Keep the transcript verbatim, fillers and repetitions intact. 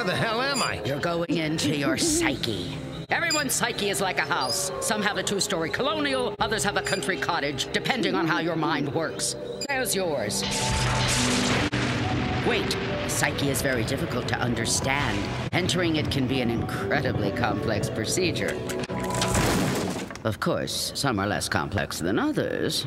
Where the hell am I? You're going into your psyche. Everyone's psyche is like a house. Some have a two-story colonial, others have a country cottage, depending on how your mind works. There's yours. Wait. Psyche is very difficult to understand. Entering it can be an incredibly complex procedure. Of course, some are less complex than others.